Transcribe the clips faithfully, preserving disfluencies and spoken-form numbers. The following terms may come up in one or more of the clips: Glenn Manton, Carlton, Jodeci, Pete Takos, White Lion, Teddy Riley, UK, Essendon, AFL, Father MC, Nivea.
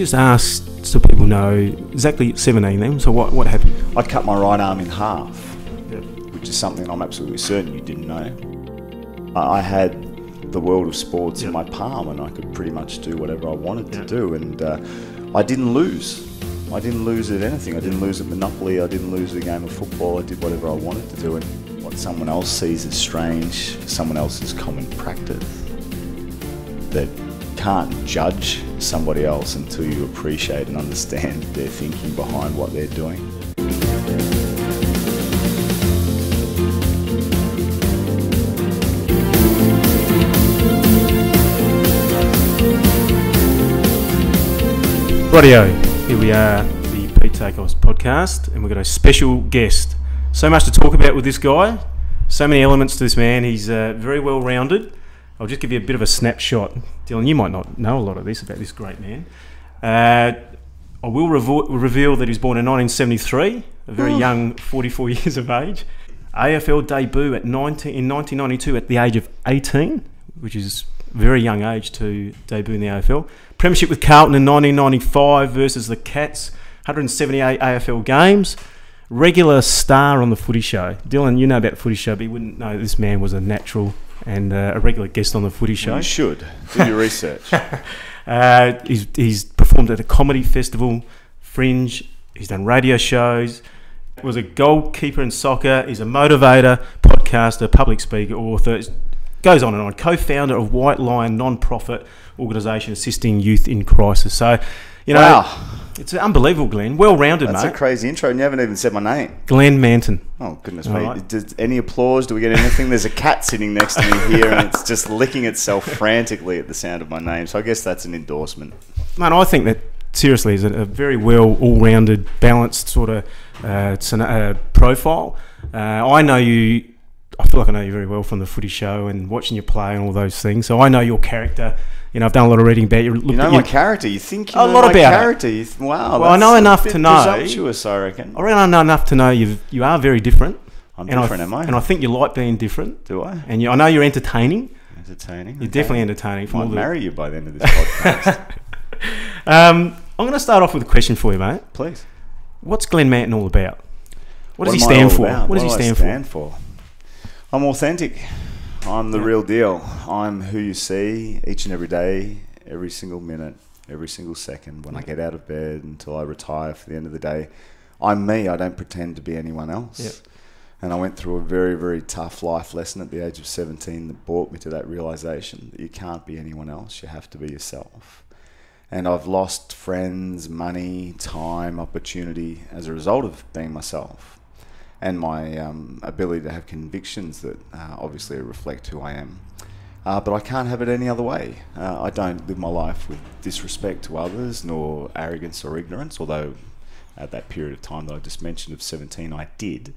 just ask so people know exactly seventeen then, so what, what happened? I cut my right arm in half, yeah. which is something I'm absolutely certain you didn't know. I had the world of sports yeah. in my palm, and I could pretty much do whatever I wanted yeah. to do, and uh, I didn't lose. I didn't lose at anything. I didn't lose at Monopoly, I didn't lose at a game of football, I did whatever I wanted to do, and what someone else sees as strange, someone else's common practice. That can't judge somebody else until you appreciate and understand their thinking behind what they're doing. Rightio. Here we are, the Pete Takos podcast, and we've got a special guest. So much to talk about with this guy, so many elements to this man. He's uh, very well rounded. I'll just give you a bit of a snapshot. Dylan, you might not know a lot of this about this great man. Uh, I will revo- reveal that he was born in nineteen seventy-three, a very oh. young forty-four years of age. A F L debut at nineteen, in nineteen ninety-two at the age of eighteen, which is a very young age to debut in the A F L. Premiership with Carlton in nineteen ninety-five versus the Cats, one hundred seventy-eight A F L games. Regular star on the Footy Show. Dylan, you know about the Footy Show, but you wouldn't know this man was a natural and uh, a regular guest on the Footy Show. You should. Do your research. uh, he's, he's performed at a comedy festival, Fringe. He's done radio shows. Was a goalkeeper in soccer. He's a motivator, podcaster, public speaker, author. It goes on and on. Co-founder of White Lion, non-profit organisation assisting youth in crisis. So, you know, wow. it's unbelievable, Glenn. Well-rounded, That's mate. That's a crazy intro, and you haven't even said my name. Glenn Manton. Oh, goodness me. Right. Does any applause? Do we get anything? There's a cat sitting next to me here, and it's just licking itself frantically at the sound of my name. So I guess that's an endorsement. Man, I think that, seriously, is a, a very well, all-rounded, balanced sort of uh, uh, profile. Uh, I know you... I feel like I know you very well from the Footy Show and watching you play and all those things. So I know your character. You know, I've done a lot of reading about you. You know my character. You think you know my character. You th- wow. Well, I know enough to know. Presumptuous, I reckon. I reckon I know enough to know you. You are very different. I'm different, am I? And I think you like being different. Do I? And you, I know you're entertaining. Entertaining. You're okay. definitely entertaining. I'll marry you by the end of this podcast. um, I'm going to start off with a question for you, mate. Please. What's Glenn Manton all about? What, what does he stand for? What, what does he stand, stand for? for? I'm authentic. I'm the yeah. real deal. I'm who you see each and every day, every single minute, every single second, when yeah. I get out of bed until I retire for the end of the day. I'm me. I don't pretend to be anyone else. Yeah. And I went through a very, very tough life lesson at the age of seventeen that brought me to that realisation that you can't be anyone else. You have to be yourself. And I've lost friends, money, time, opportunity as a result of being myself. And my um, ability to have convictions that uh, obviously reflect who I am. Uh, but I can't have it any other way. Uh, I don't live my life with disrespect to others, nor arrogance or ignorance, although at that period of time that I just mentioned of seventeen, I did.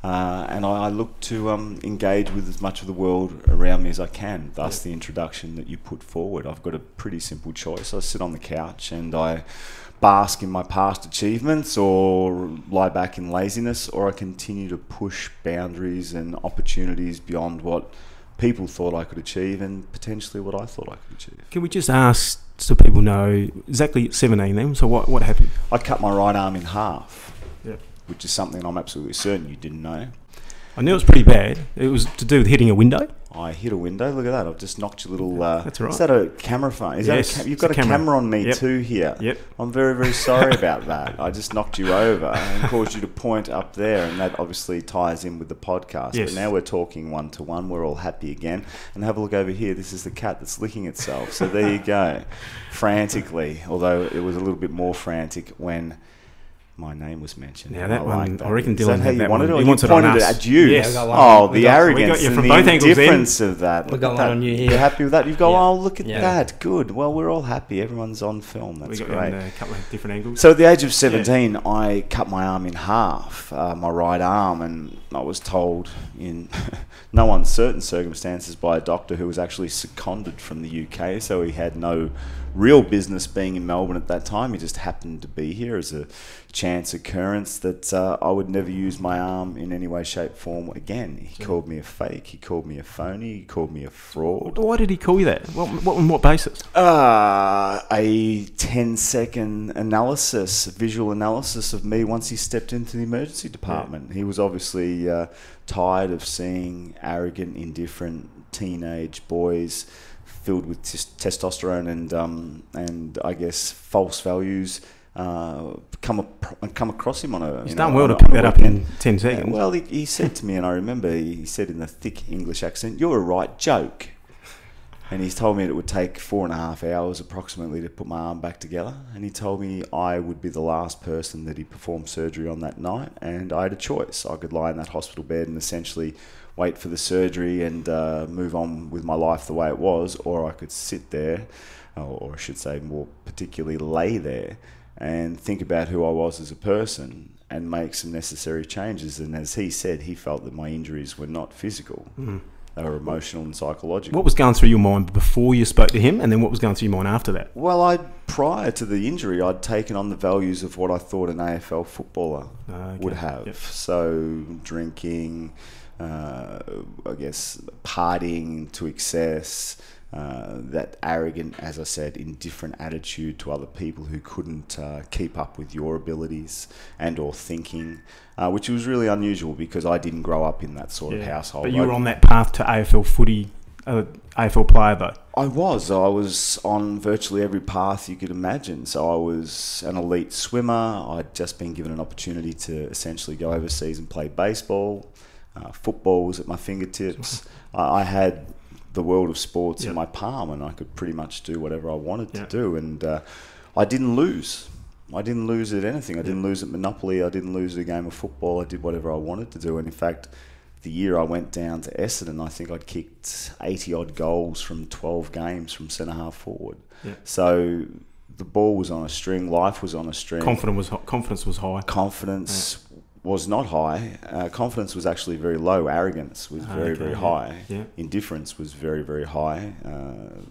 Uh, and I, I look to um, engage with as much of the world around me as I can, thus the introduction that you put forward. I've got a pretty simple choice. I sit on the couch and I bask in my past achievements or lie back in laziness, or I continue to push boundaries and opportunities beyond what people thought I could achieve and potentially what I thought I could achieve. Can we just ask so people know exactly seventeen then, so what, what happened? I cut my right arm in half, yeah. which is something I'm absolutely certain you didn't know. I knew it was pretty bad. It was to do with hitting a window. I hit a window. Look at that. I've just knocked your little... Uh, That's right. Is that a camera phone? Is yes. That a ca- you've got a camera. a camera on me yep. too here. Yep. I'm very, very sorry about that. I just knocked you over and caused you to point up there, and that obviously ties in with the podcast. Yes. But now we're talking one-to-one. We're all happy again. And have a look over here. This is the cat that's licking itself. So there you go. Frantically, although it was a little bit more frantic when... my name was mentioned. Now that I one, that. I reckon Dylan had that one. He you wants it on us. It at you. Yes. Oh, the got, arrogance and the difference of that. We've got that. One on you here. You're happy with that? You've gone, yeah. oh, look at yeah. that. Good. Well, we're all happy. Everyone's on film. That's got great. Got a couple of different angles. So at the age of seventeen, yeah. I cut my arm in half, uh, my right arm, and I was told in no uncertain circumstances by a doctor who was actually seconded from the U K, so he had no real business being in Melbourne at that time. He just happened to be here as a chance occurrence, that uh, I would never use my arm in any way, shape, form again. He sure. called me a fake, he called me a phony, he called me a fraud. Why did he call you that? What, what, on what basis? Uh, a ten second analysis, visual analysis of me once he stepped into the emergency department. Yeah. He was obviously Uh, tired of seeing arrogant, indifferent teenage boys filled with testosterone and um, and I guess false values uh, come come across him on a. He's done well to pick that up in ten seconds. Uh, well, he, he said to me, and I remember he said in a thick English accent, "You're a right joke," and he told me it would take four and a half hours approximately to put my arm back together, and he told me I would be the last person that he performed surgery on that night, and I had a choice. I could lie in that hospital bed and essentially wait for the surgery and uh, move on with my life the way it was, or I could sit there, or I should say more particularly lay there, and think about who I was as a person and make some necessary changes. And as he said, he felt that my injuries were not physical. Mm-hmm. They were emotional and psychological. What was going through your mind before you spoke to him, and then what was going through your mind after that? Well, I prior to the injury, I'd taken on the values of what I thought an A F L footballer okay. would have. Yep. So drinking, uh, I guess, partying to excess, uh, that arrogant, as I said, indifferent attitude to other people who couldn't uh, keep up with your abilities and or thinking. Uh, which was really unusual because I didn't grow up in that sort yeah. of household. But you were on that path to A F L footy, uh, A F L player though. I was. I was on virtually every path you could imagine. So I was an elite swimmer. I'd just been given an opportunity to essentially go overseas and play baseball. Uh, football was at my fingertips. I, I had the world of sports yep. in my palm, and I could pretty much do whatever I wanted yep. to do. And uh, I didn't lose. I didn't lose at anything. I didn't lose at Monopoly. I didn't lose at a game of football. I did whatever I wanted to do. And in fact, the year I went down to Essendon, I think I'd kicked eighty odd goals from twelve games from centre half forward. Yeah. So the ball was on a string. Life was on a string. Confidence was confidence was high. Confidence yeah. was not high. Uh, confidence was actually very low. Arrogance was very, okay, very high. Yeah. Indifference was very, very high. Uh,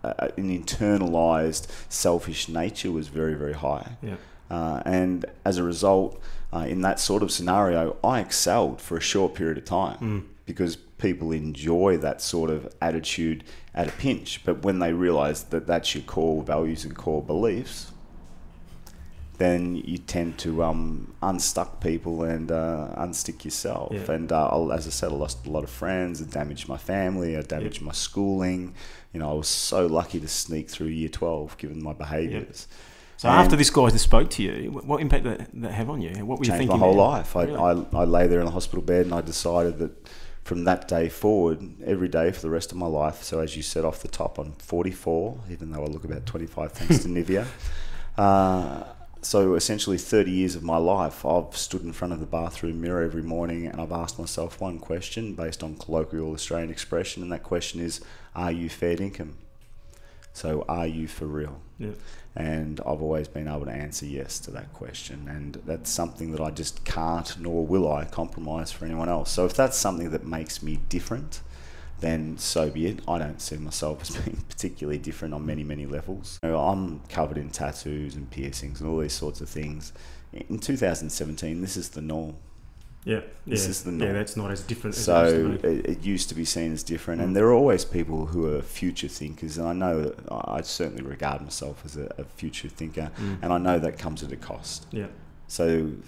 Uh, an internalised selfish nature was very, very high. Yeah. Uh, and as a result, uh, in that sort of scenario, I excelled for a short period of time mm. because people enjoy that sort of attitude at a pinch. But when they realise that that's your core values and core beliefs, then you tend to um, unstuck people and uh, unstick yourself. Yeah. And uh, as I said, I lost a lot of friends. I damaged my family. I damaged yeah. my schooling. You know, I was so lucky to sneak through year twelve, given my behaviours. Yeah. So and after this guy just spoke to you, what impact did that, that have on you? What were you thinking? Changed my whole life. I, really? I, I lay there in the hospital bed, and I decided that from that day forward, every day for the rest of my life. So as you said off the top, I'm forty-four, even though I look about twenty-five, thanks to Nivea. Uh, So essentially thirty years of my life, I've stood in front of the bathroom mirror every morning and I've asked myself one question based on colloquial Australian expression, and that question is, are you fair dinkum? So are you for real? Yeah. And I've always been able to answer yes to that question, and that's something that I just can't nor will I compromise for anyone else. So if that's something that makes me different, then so be it. I don't see myself as being particularly different on many, many levels. You know, I'm covered in tattoos and piercings and all these sorts of things. In two thousand seventeen, this is the norm. Yeah, this yeah. is the norm. Yeah, that's not as different. As so it, it, it used to be seen as different, mm. and there are always people who are future thinkers, and I know that I certainly regard myself as a, a future thinker, mm. and I know that comes at a cost. Yeah. So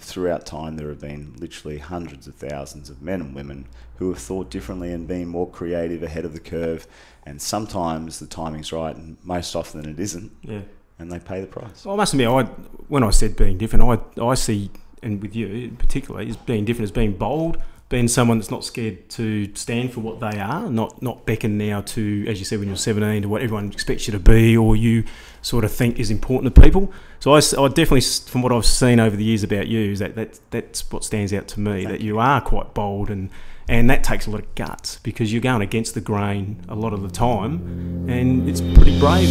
throughout time, there have been literally hundreds of thousands of men and women who have thought differently and been more creative, ahead of the curve, and sometimes the timing's right, and most often it isn't, yeah. and they pay the price. Well, I must admit, I, when I said being different, I, I see, and with you in particular, is being different as being bold, being someone that's not scared to stand for what they are, not not beckon now to, as you said, when you're seventeen, to what everyone expects you to be or you sort of think is important to people. So I, I definitely, from what I've seen over the years about you, is that, that that's what stands out to me, that you are quite bold, and, and that takes a lot of guts because you're going against the grain a lot of the time, and it's pretty brave.